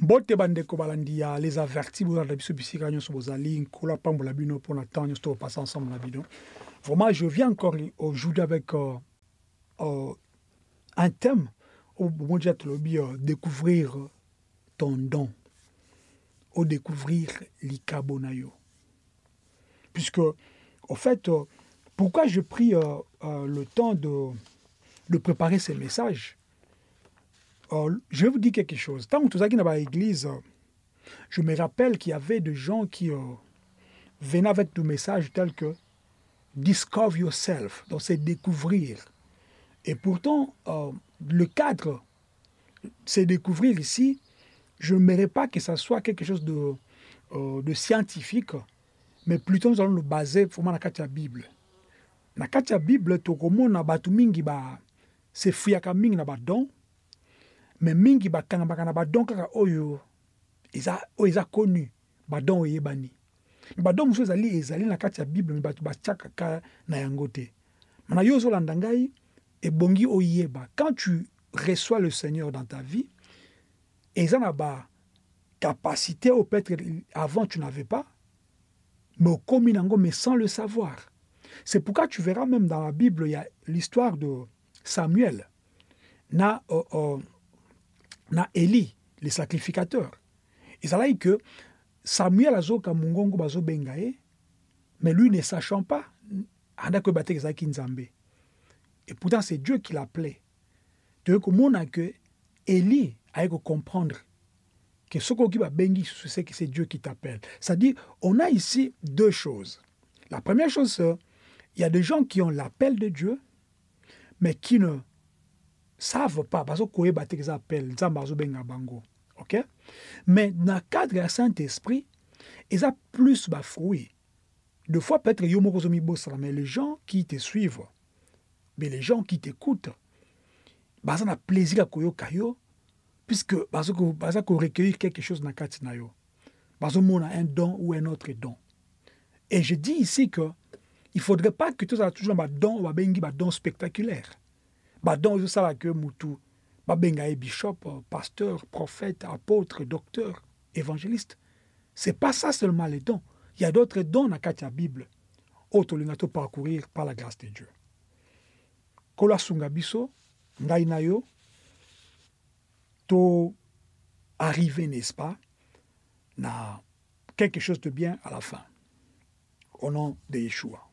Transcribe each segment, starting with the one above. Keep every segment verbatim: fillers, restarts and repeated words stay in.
Bote bandeko balandi ya les avertis pour la biso bisika nyoso bozali nkola pambola bino pour na temps nyoso passer ensemble la bino. Vraiment je viens encore aujourd'hui avec euh, euh, un thème au moment de lobby découvrir ton don au découvrir l'ikabonayo. Puisque en fait euh, pourquoi je pris euh, euh, le temps de de préparer ces messages. Euh, je vais vous dire quelque chose. Tant que nous dans l'église, je me rappelle qu'il y avait des gens qui euh, venaient avec des messages tels que « Discover yourself », donc c'est découvrir. Et pourtant, euh, le cadre, c'est découvrir ici. Je ne mérite pas que ça soit quelque chose de, euh, de scientifique, mais plutôt nous allons le baser vraiment dans la Bible. Dans la Bible, tout le monde a c'est fouillakamingi na badon. Mais mingi bakana bakana badon kaka oyo eza eza connu badon oyebani badon muso ezali ezali na kati ya Bible me batu bachaka na yangote mana yo zolanda ngai ebongi oyeba. Quand tu reçois le Seigneur dans ta vie eza na ba capacité au peut-être avant tu n'avais pas mais okomi nango mais sans le savoir. C'est pourquoi tu verras même dans la Bible il y a l'histoire de Samuel na uh, uh, na Eli, les sacrificateurs. Ils allaient que Samuel azo kamungongo bazo bengae, mais lui ne sachant pas, anda ko batek zaki nzambe. Et pourtant c'est Dieu qui l'appelait. Tu vois comment on a que Eli a eu comprendre que ce qu'on dit ba bengi, c'est que c'est Dieu qui t'appelle. C'est-à-dire on a ici deux choses. La première chose, il y a des gens qui ont l'appel de Dieu, mais qui ne savent pas, parce que les appels, ok? Mais dans le cadre du Saint-Esprit, ils ont plus de fruits. Des fois, peut-être mais les gens qui te suivent, mais les gens qui t'écoutent, ils ont plaisir à koyo puisque ils ont recueilli quelque chose dans le cadre de parce qu'ils ont un don ou un autre don. Et je dis ici que il ne faudrait pas que tu sois toujours un don ou un don spectaculaire. Badon ça la que mutu babengae bishop pasteur prophète apôtre docteur évangéliste c'est pas ça seulement les dons. Il y a d'autres dons dans la Bible autre lingato parcourir par la grâce de Dieu kola sunga biso ngai nayo to arriver n'est-ce pas na quelque chose de bien à la fin au nom de Yeshua.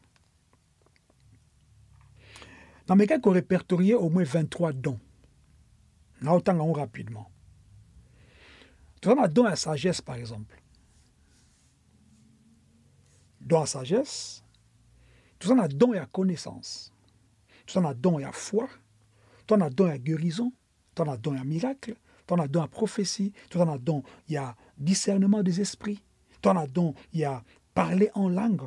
Dans mes cas, qu'on répertoriait au moins vingt-trois dons. Là, autant en rapidement. Tu vois, don à sagesse, par exemple. Don à sagesse. Tu vois, don à connaissance. Tu vois, don à foi. Tu vois, don à guérison. Tu vois, don à miracle. Tu vois, don à prophétie. Tu vois, don à discernement des esprits. Tu vois, don à parler en langue.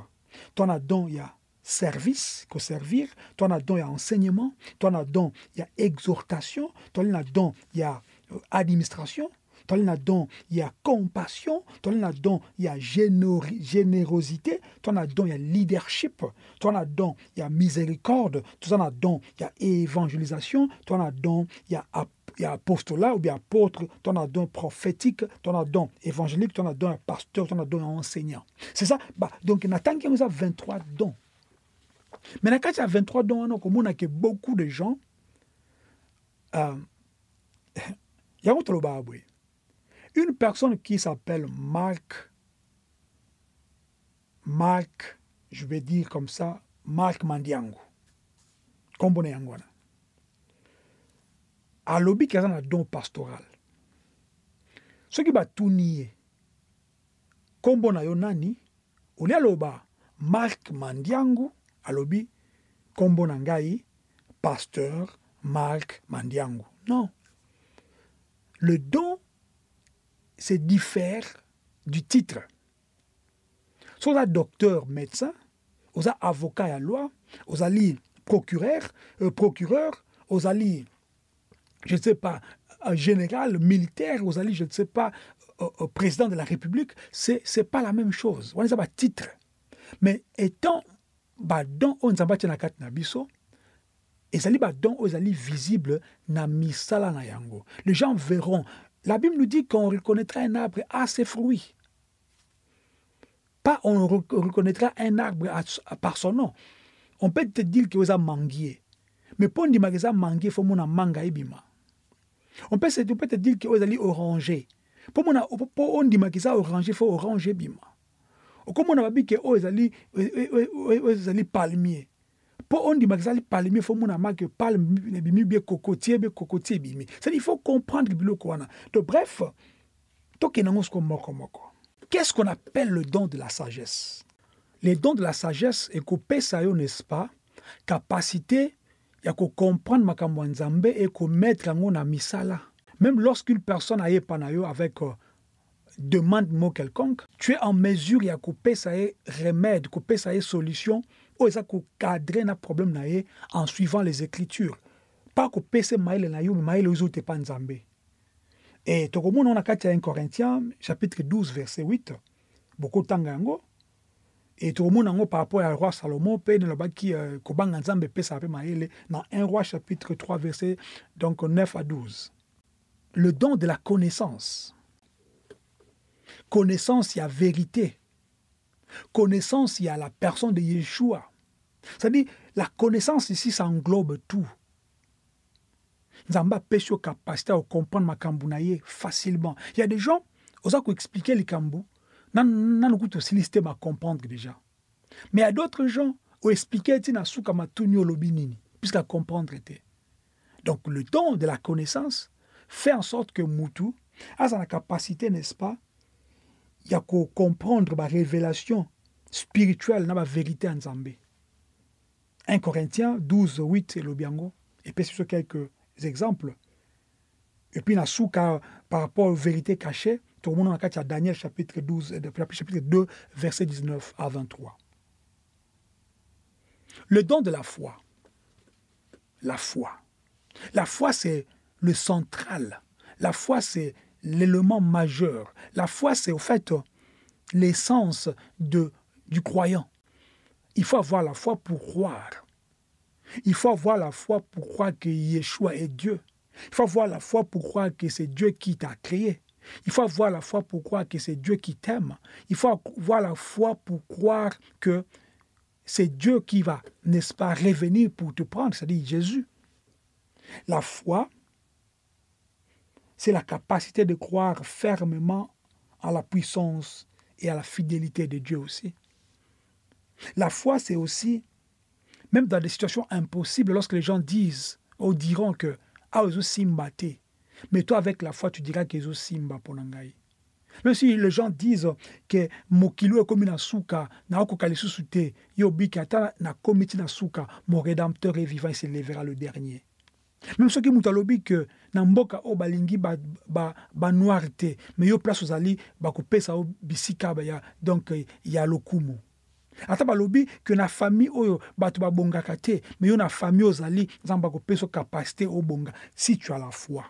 Tu vois, don à service, que servir, toi on a don il y a enseignement, toi on a don il y a exhortation, toi on a don il y a administration, toi on a don il y a compassion, toi on a don il y a générosité, toi on a don il y a leadership, toi on a don il y a miséricorde, toi on a don il y a évangélisation, toi on a don il y a il y a apostolat ou bien apôtre, ton as don prophétique, ton as don évangélique, ton as don pasteur, ton as don enseignant. C'est ça. Bah, donc, il y a vingt-trois dons. Mais quand il y a vingt-trois dons, on a beaucoup de gens. Euh, une personne qui s'appelle Marc, Marc, je vais dire comme ça, Marc Mandiangu. Comme on est en Guana. À l'objet qui a un don pastoral. Ce qui va tout nier, comme on a eu nani, on est à l'objet Marc Mandiangu, à l'objet comme on a eu pasteur Marc Mandiangu. Non, le don se diffère du titre. Soit un docteur médecin, ou un avocat à la loi, ou un procureur, euh, procureur, ou un je ne sais pas, général, militaire, aux alliés, je ne sais pas, au, au président de la République, ce n'est pas la même chose. On a un titre. Mais étant don on a un titre, et ça les dons aux alliés visibles na misala na yango. Les gens verront. La Bible nous dit qu'on reconnaîtra un arbre à ses fruits. Pas on reconnaîtra un arbre à, à, par son nom. On peut te dire que vous avez mangué. Mais pour dire que vous avez mangué, il faut que vous manguez. On peut te dire que vous allez oranger. Pour dire que vous avez orangé, il faut oranger. Comme on a dit que vous allez palmier. Pour on dit que palmier, il faut que palmier, cocotier, cocotier. C'est-à-dire qu'il faut comprendre le qu'on a. Donc bref, qu'est-ce qu'on appelle le don de la sagesse? Le don de la sagesse est coupé ça, n'est-ce pas? Capacité, il y a qu'on comprendre ma kamwanzambe et qu'on mettre en a mis ça là. Même lorsqu'une personne a épanayo avec euh, demande mot quelconque, tu es en mesure il y a couper ça et remède, couper ça et solution. Ou ça qu'on cadrer na problème na y en suivant les Écritures. Pas couper c'est maïle na yo, maïle aux autres pas nzambe. Et tout comme on a Corinthiens chapitre douze verset huit, beaucoup tangango. Et tout le monde par rapport à roi Salomon, paye dans le bas qui Kobang Nzambe paye sa paix maïle dans un roi chapitre trois verset donc neuf à douze. Le don de la connaissance. Connaissance, il y a vérité. Connaissance, il y a la personne de Yeshua. C'est-à-dire, la connaissance ici, ça englobe tout. Nzamba paye sur capacité à comprendre ma kambounaye facilement. Il y a des gens, osa ko expliquer les kambou. Nan goûte aussi listé ma comprendre déjà. Mais il y a d'autres gens qui expliquent na souka ma tunyo lobinini puisqu'à comprendre était. Donc le don de la connaissance fait en sorte que Moutou a sa capacité, n'est-ce pas, il y a qu'à comprendre la révélation spirituelle na la vérité en Zambé. un Corinthiens douze huit et lobiango et puis sur quelques exemples. Et puis na souka par rapport aux vérités cachées. Tout le monde a Daniel chapitre douze, chapitre deux, verset dix-neuf à vingt-trois. Le don de la foi. La foi. La foi, c'est le central. La foi, c'est l'élément majeur. La foi, c'est au fait l'essence du croyant. Il faut avoir la foi pour croire. Il faut avoir la foi pour croire que Yeshua est Dieu. Il faut avoir la foi pour croire que c'est Dieu qui t'a créé. Il faut avoir la foi pour croire que c'est Dieu qui t'aime. Il faut avoir la foi pour croire que c'est Dieu qui va, n'est-ce pas, revenir pour te prendre, c'est-à-dire Jésus. La foi, c'est la capacité de croire fermement à la puissance et à la fidélité de Dieu aussi. La foi, c'est aussi, même dans des situations impossibles, lorsque les gens disent ou diront que « Ah, je suis imbatté ». Mais toi, avec la foi, tu diras que Jésus Simba Ponangai. Même si les gens disent que Mokilo est comme une souka, Naoko Kalisu Soute, Yobikata, Nakomiti Nasuka, mon rédempteur est vivant et se lèvera le dernier. Même ceux qui moutalobi que Namboka Obalingi ba noirté, mais yo place aux alliés, ba coupé sa bisika, donc il y a l'okumu. Atabalobi que na famille oyo batu ba bonga kate, mais yo na famille aux alliés, zamba coupé sa capacité au bonga. Si tu as la foi.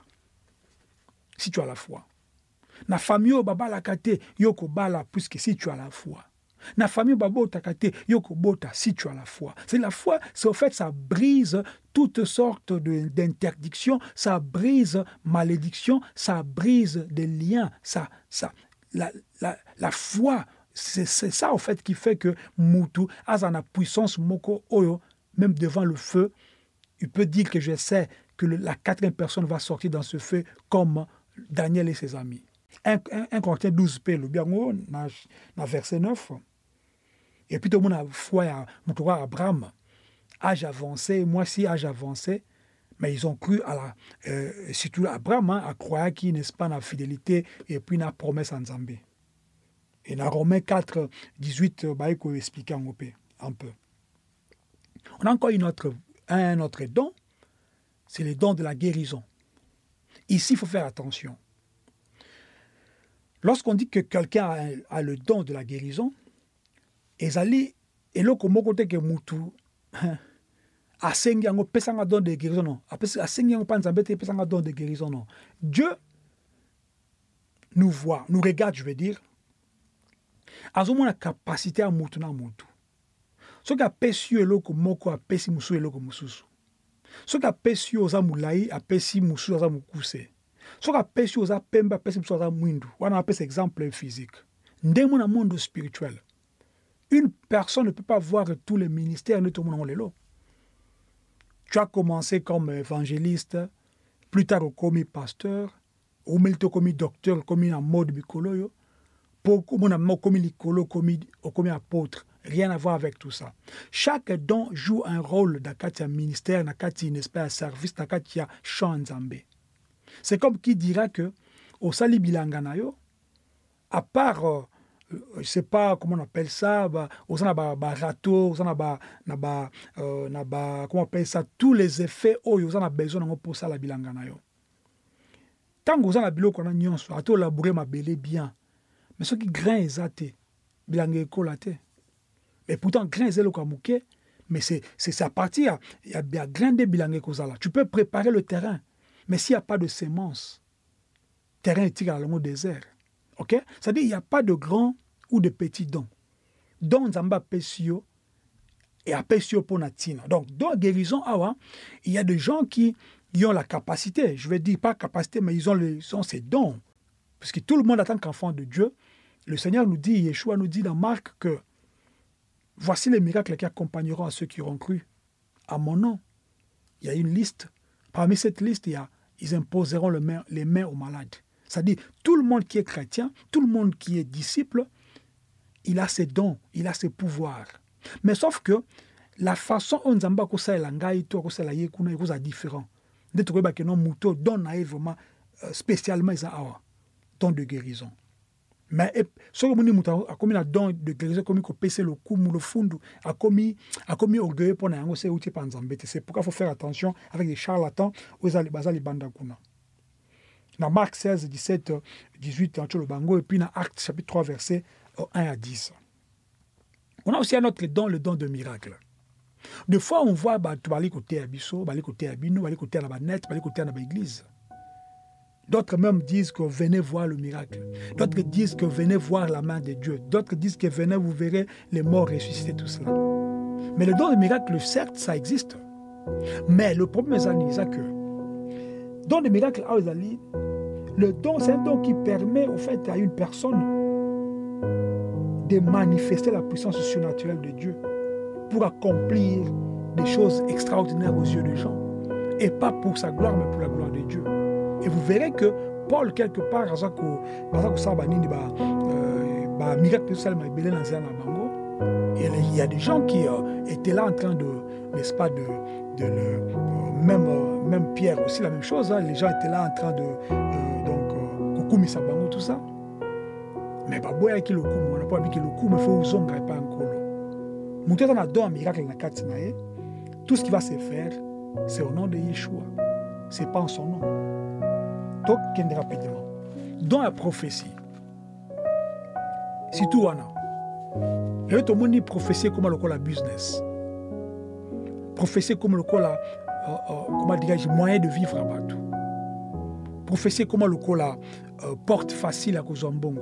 Si tu as la foi. Na famille au baba la kate, yoko bala, puisque si tu as la foi. Na famille au baba takate, yoko bota, si tu as la foi. C'est la foi, c'est au fait, ça brise toutes sortes d'interdictions, ça brise malédiction, ça brise des liens. Ça, ça. La, la, la foi, c'est ça, au fait, qui fait que Moutou, azana puissance, moko oyo, même devant le feu, il peut dire que je sais que le, la quatrième personne va sortir dans ce feu comme Daniel et ses amis. un Corinthiens douze P, le biango, dans verset neuf. Et puis tout le monde a foi à Abraham. Âge avancé, moi aussi âge avancé. Mais ils ont cru à la. Euh, surtout Abraham, hein, à croire qu'il n'est pas dans la fidélité et puis dans la promesse en Zambie. Et dans Romains quatre, dix-huit, bah, il faut expliquer un peu. On a encore une autre, un autre don, c'est le don de la guérison. Ici, il faut faire attention. Lorsqu'on dit que quelqu'un a, a le don de la guérison, et Zali, et l'autre côté que Moutou, a cinq ans, pesanga don de guérison, non. A cinq ans, pas nzambete, pesanga don de guérison, non. Dieu, nous voit, nous regarde, je veux dire, nous a la capacité à moutouna moutou. Ce qui a péci eloko moko a péci moussou eloko moussou. Ce qui a péci oza moulaï a péci moussou oza moukousé. Ce qui a péci oza pemba a péci moussou oza mouindou. On appelle cet exemple physique. Dans le monde spirituel, une personne ne peut pas voir tous les ministères de tout le monde. Tu as commencé comme évangéliste, plus tard comme pasteur, ou même comme docteur, comme en mode bicolo, pour comme licolo, comme apôtre. Rien à voir avec tout ça. Chaque don joue un rôle dans le ministère, dans le service, dans le chant nzambe. C'est comme qui dira que au sali bilanganayo, à part, euh, je ne sais pas comment on appelle ça, bah, aux na ba, ba râteau, aux na ba, na ba, euh, na ba, comment on appelle ça, tous les effets, oh, ils ont besoin de poser la bilanganayo. Tant que vous avez besoin de nous, vous avez labourer ma belle bien. Mais ceux qui grain ils athées, bilangé colaté. Et pourtant, grain c'est le kamouké, mais c'est à partir, il y a bien grain de bilangé cosala. Tu peux préparer le terrain, mais s'il n'y a pas de semences, terrain est tiré à l'eau désert. Okay? C'est-à-dire qu'il n'y a pas de grands ou de petits dons. Dons en bas pesio et à pesio pour natina. Donc, dans la guérison, il y a des gens qui ont la capacité. Je veux dire, pas capacité, mais ils ont, les, ils ont ces dons. Parce que tout le monde attend qu'enfant de Dieu, le Seigneur nous dit, Yeshua nous dit dans Marc que voici les miracles qui accompagneront à ceux qui auront cru. À mon nom, il y a une liste. Parmi cette liste, il y a, ils imposeront les mains, les mains aux malades. C'est-à-dire, tout le monde qui est chrétien, tout le monde qui est disciple, il a ses dons, il a ses pouvoirs. Mais sauf que la façon dont Nzamba kosa elangai to kosa la yekuna kosa différent. De trouver ba keno muto don nae vraiment spécialement isa awa don de guérison. Mais ce que moni muto a komi na don de guérison komi ko pese le kumu le fundu a komi a komi orgueil pona yango se uti pa Nzambe. C'est pourquoi il faut faire attention avec les charlatans aux alibazali bandakuna. Dans Marc seize, dix-sept, dix-huit, et puis dans Actes chapitre trois, versets un à dix. On a aussi un autre don, le don de miracle. Des fois, on voit tout aller côté Abisso, aller côté Abino, aller côté à la Banette, aller côté à l'église. D'autres même disent que venez voir le miracle. D'autres disent que venez voir la main de Dieu. D'autres disent que venez, vous verrez les morts ressusciter, tout cela. Mais le don de miracle, certes, ça existe. Mais le problème, c'est que don de miracle, le don, c'est un don qui permet au fait à une personne de manifester la puissance surnaturelle de Dieu pour accomplir des choses extraordinaires aux yeux des gens. Et pas pour sa gloire, mais pour la gloire de Dieu. Et vous verrez que Paul, quelque part, il y a des gens qui euh, étaient là en train de, n'est-ce pas, de, de le, euh, même, euh, même Pierre aussi, la même chose, hein, les gens étaient là en train de... Euh, tout ça. Mais pas boire qui le coup, on n'a pas dit que le coup, mais il faut vous en pas encore. Monter dans la don un miracle dans Katinae, tout ce qui va se faire, c'est au nom de Yeshua. C'est pas en son nom. Donc, rapidement. Dans la prophétie. Si tout wana. Et tout le monde dit prophétie comme le business. Prophétie comme le col comment dirais-je, moyen de vivre à Batou. Prophétie comment le col Euh, porte facile à Kozambongo.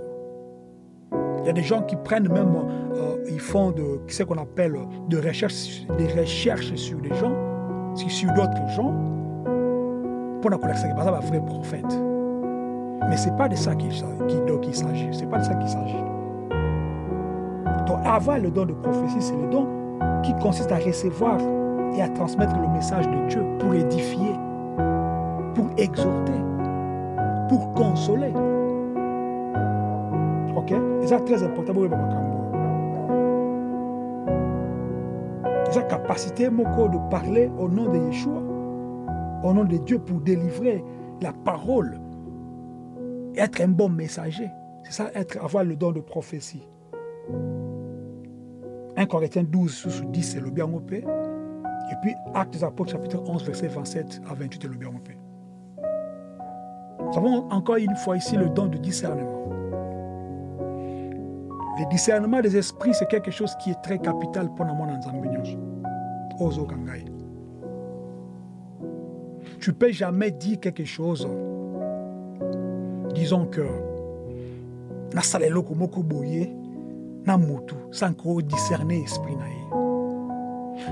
Il y a des gens qui prennent même, euh, ils font de ce qu'on appelle de recherche, des recherches sur des gens, sur d'autres gens, pour la collection qui est un vrai prophète. Mais ce n'est pas de ça qu'il s'agit. C'est pas de ça qu'il s'agit. Donc avant le don de prophétie, c'est le don qui consiste à recevoir et à transmettre le message de Dieu pour édifier, pour exhorter, pour consoler. Ok? Et ça, très important pour le Bakambo. Sa capacité, mon corps, de parler au nom de Yeshua, au nom de Dieu, pour délivrer la parole. Être un bon messager. C'est ça, être, avoir le don de prophétie. un Corinthiens douze, dix, c'est le bien mopé. Et puis, Actes des Apôtres, chapitre onze, versets vingt-sept à vingt-huit, c'est le bien mopé. Nous avons encore une fois ici le don du discernement. Le discernement des esprits, c'est quelque chose qui est très capital pour nous en Zambie. Ozo Kangai. Tu ne peux jamais dire quelque chose. Disons que na saleloko moko boye na mutu sans qu'on discerner esprit naie.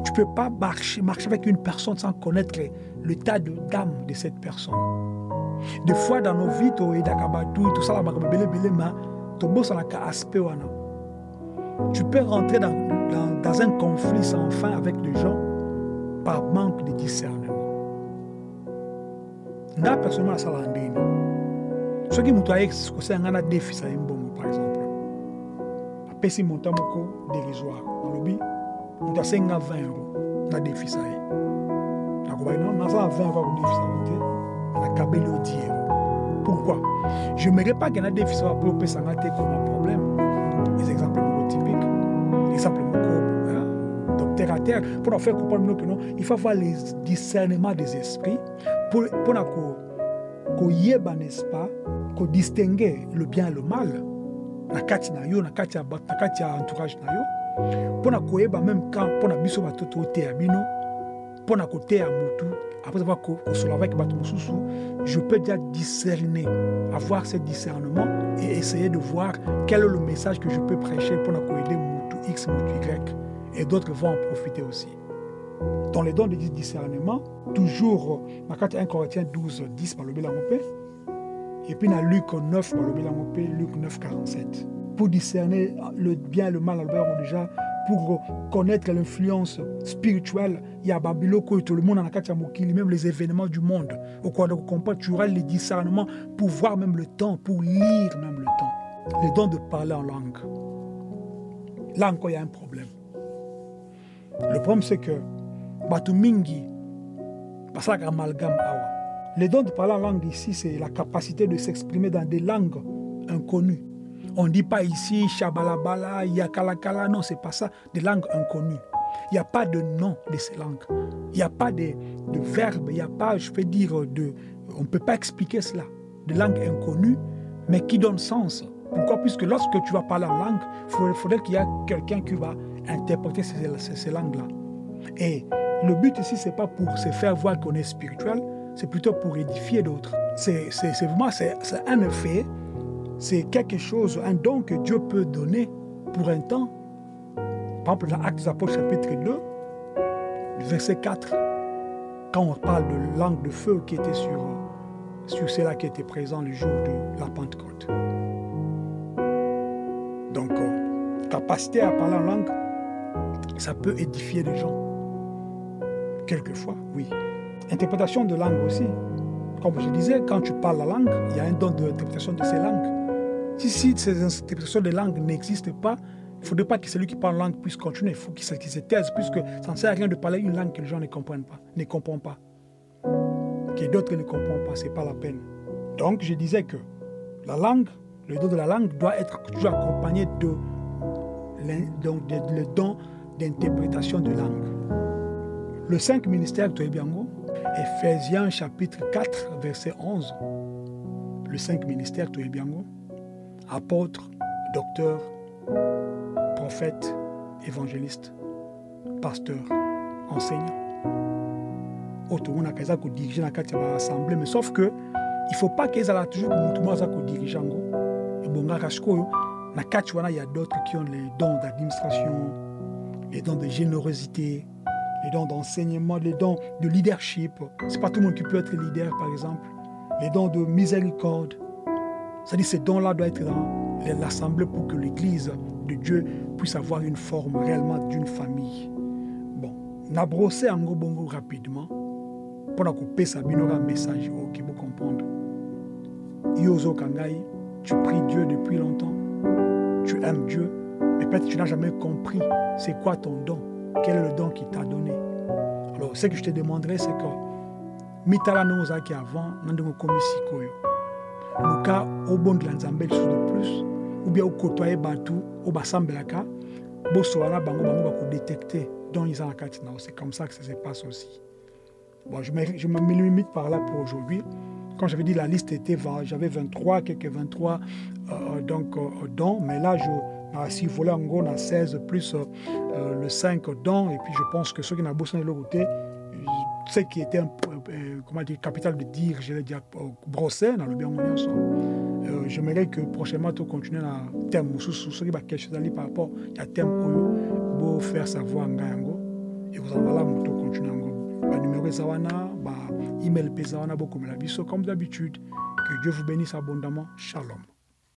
Tu peux pas marcher marcher avec une personne sans connaître l'état de d'âme de cette personne. Des fois dans nos vies to edakabatu tout ça la makabele belema to bossa na ka aspect wana. Tu peux rentrer dans, dans, dans un conflit sans fin avec des gens par manque de discernement. N'a personne à s'alandine. Ceux qui m'ont aidé, c'est un gars de fils à Mbongo par exemple. Après si mon temps dérisoire, on l'oublie. On t'a cinq à vingt euros, n'a des fils à lui. D'accord, non, n'a pas vingt euros de fils à lui. La cabelle au dieu. Pourquoi? Je ne me dirais pas qu'il y a des fils à lui pour ça n'a été comme un problème. Les exemples typiques, les exemples euh, donc terre à terre, pour en faire comprendre que non, il faut avoir les discernements des esprits pour pour qu'on yéba, n'est-ce pas, qu'on distingue le bien et le mal. La carte na yo, la carte ya bat, la carte ya entourage na yo. Pour qu'on yéba même quand pour na biso bato to te abino, pour na côté à mutu, après avoir qu'on se lave avec bato mususu, je peux déjà discerner, avoir ce discernement et essayer de voir quel est le message que je peux prêcher pour aider Moutou X, Moutou Y. Et d'autres vont en profiter aussi. Dans les dons de discernement, toujours, dans premier Corinthiens douze, dix, par le Bélamopé, et puis dans Luc neuf, par le Bélamopé, Luc neuf, quarante-sept. Pour discerner le bien et le mal, on déjà, pour connaître l'influence spirituelle, il y a Babylone, tout le monde en a même les événements du monde. Au quoi on comprend, tu auras le discernement pour voir même le temps, pour lire même le temps. Le don de parler en langue. Là encore, il y a un problème. Le problème, c'est que Batumingi, parce que amalgame awa. Le don de parler en langue ici, c'est la capacité de s'exprimer dans des langues inconnues. On ne dit pas ici, Shabalabala, Yakalakala, non, ce n'est pas ça, des langues inconnues. Il n'y a pas de nom de ces langues. Il n'y a pas de, de verbe, il n'y a pas, je peux dire, de, on ne peut pas expliquer cela. Des langues inconnues, mais qui donnent sens. Pourquoi? Puisque lorsque tu vas parler en langue, il faudrait qu'il y ait quelqu'un qui va interpréter ces, ces, ces langues-là. Et le but ici, ce n'est pas pour se faire voir qu'on est spirituel, c'est plutôt pour édifier d'autres. C'est vraiment c'est un effet. C'est quelque chose, un don que Dieu peut donner pour un temps. Par exemple, dans Actes des Apôtres, chapitre deux, verset quatre, quand on parle de langue de feu qui était sur, sur ceux-là qui étaient présents le jour de la Pentecôte. Donc, euh, capacité à parler en langue, ça peut édifier les gens. Quelquefois, oui. Interprétation de langue aussi. Comme je disais, quand tu parles la langue, il y a un don d'interprétation de ces langues. Si, si ces interprétations de langue n'existent pas, il ne faudrait pas que celui qui parle langue puisse continuer. Il faut qu'il se, qu'il se taise, puisque ça ne sert à rien de parler une langue que les gens ne comprennent pas, ne comprennent pas. Que d'autres ne comprennent pas, ce n'est pas la peine. Donc, je disais que la langue, le don de la langue doit être toujours accompagné de, de, de, de le don d'interprétation de langue. Le cinq ministères de Ebiango, Éphésiens chapitre quatre, verset onze, le cinq ministères de Ebiango, apôtres, docteurs, prophètes, évangélistes, pasteurs, enseignants. Autre on a qu'à diriger la carte assemblée, mais sauf que il faut pas qu'ils aient toujours que dirigeant. Et bon, la carte il y a d'autres qui ont les dons d'administration, les dons de générosité, les dons d'enseignement, les dons de leadership. C'est pas tout le monde qui peut être leader, par exemple. Les dons de miséricorde. C'est-à-dire ces dons-là doivent être dans l'assemblée pour que l'Église de Dieu puisse avoir une forme réellement d'une famille. Bon, on a brossé en gros bongo rapidement pour couper sa binora message qui vous comprendre. Yozo Kangai, tu pries Dieu depuis longtemps, tu aimes Dieu, mais peut-être tu n'as jamais compris c'est quoi ton don. Quel est le don qu'il t'a donné? Alors, ce que je te demanderais, c'est que Mitala Nozaki avant, nous avons sikoyo. Le cas au bon de l'Anzambel, chose de plus, ou bien au côtoyer Batou, au Bassambelaka, Bossoana, Bango, Bango, va détecter dont ils ont la carte. C'est comme ça que ça se passe aussi. Bon, je me, je me limite par là pour aujourd'hui. Quand j'avais dit la liste était, j'avais vingt-trois, quelques vingt-trois euh, donc, euh, dons, mais là, je. Si vous voulez, en gros, on a seize plus euh, le cinq dons. Et puis, je pense que ceux qui n'ont pas besoin de leur côté, ce qui était un euh, comment dire, capital de dire, je l'ai déjà brossé dans le bien où on est ensemble. Euh, j'aimerais que prochainement tu continues à thème ou sur quelque chose par rapport à thème pour faire savoir Ngayango et vous en voilà moto continuer à numéro Zawana, email Pesawana beaucoup comme d'habitude. Que Dieu vous bénisse abondamment. Shalom.